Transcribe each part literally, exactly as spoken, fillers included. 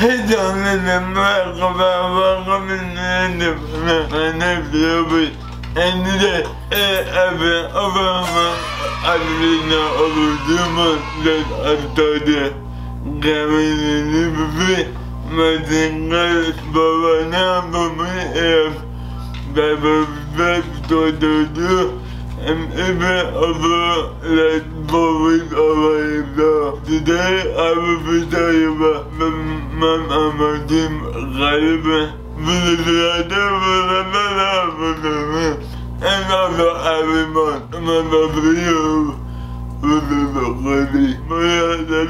Heyecanlıyım ve kafaya bakabildiğinde ne biliyormuş. Şimdi de evi afamam abiyle olurduğumuz dört haftada kamerinin bir madenler babana babamı ev babamı tutuldu. Emre abla ile babamın alayında today abidayıma ben amadım galiba. Bizlerde bana bana en azı abiman manadriyo Bizlerde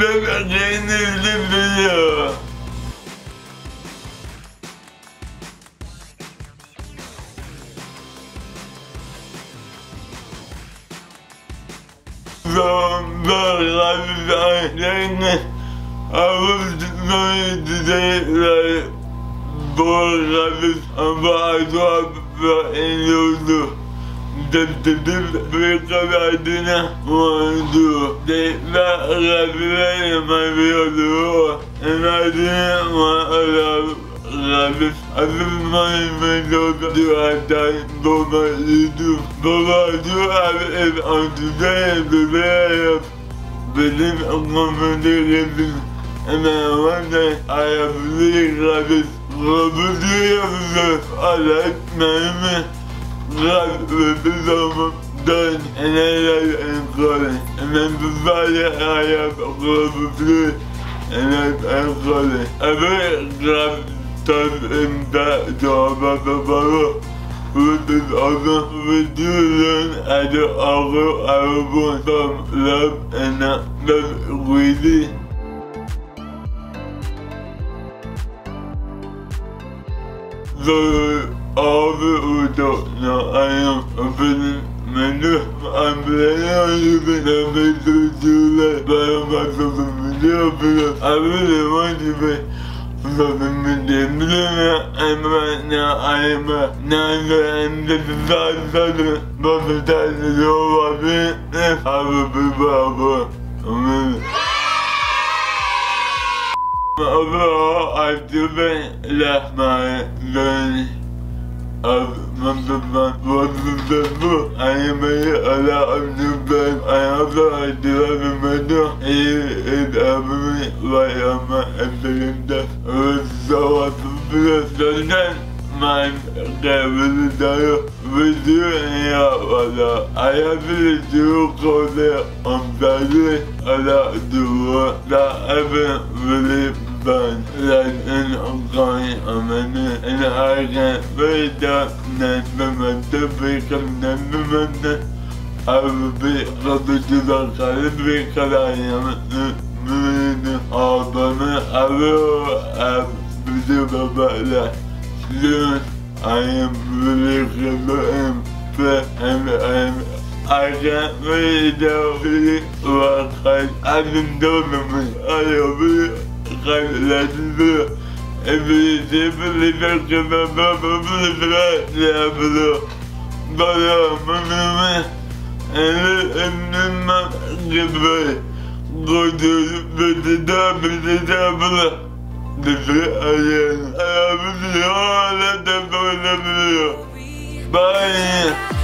ben genizim diyor. Zambar gazi ahlene Ağız tutmayı düzeyler Doğrularız ama azab ve iniyordu. Destedim ve karadına vardı. Tekrar Rabbi'ye yamalıyordu. Enadine mağalar Rabbi. Azılmayın ve doğru duvardan domalıydı. Dolardı abi ev antıda bebeğe. Benim komedilerim hemen vardı. Ayabili Rabbi. Rabbi'yemize aletmemi Rabbi'miz olmaktan eneler enkare Hemen tuzayla ayet Rabbi'yi enet enkare Evet Rabbi'mde cevaba kapalı Rabbi'miz azı videoların adı ağır arabı Tam Rabbi'ne Rabbi'yi Zoru ağabey uçakla ayam öpenin menü Amraya gibi nefes uçurlar Bayama sosumunu yapıyor Abi liman gibi Sosumu demleme emrene ayama Nerede emde sızar sarı Bapı tersi yola bitti Abi bir baba Amin Overall, I've given left my journey of Mumbai was successful. I am a lot of new bands. I also have a mentor. He is helping me right on my entering death. I was so happy to my favorite dial with you and your brother. I have to do concert on Saturday. I like to work that I haven't really Ben zaten Hakkari amene en harika ve da nefemette ve kemnememette Avrupa kadıcılar kalip ve karayamette Mürede ağabeyme arıyor bizi babayla Sizin ayım böyle kızlarım ve hem ayım Ayrıca ve de biri var Adım doğmamış arıyor Kaybettiğimde evliliğe birlikte kazanmamı yapıyor. Bayramımı ele emnime gibi koyduğum bizi de bizi de bile bizi ayırın. Ayağımız yoğun halde böyle biliyor. Bye.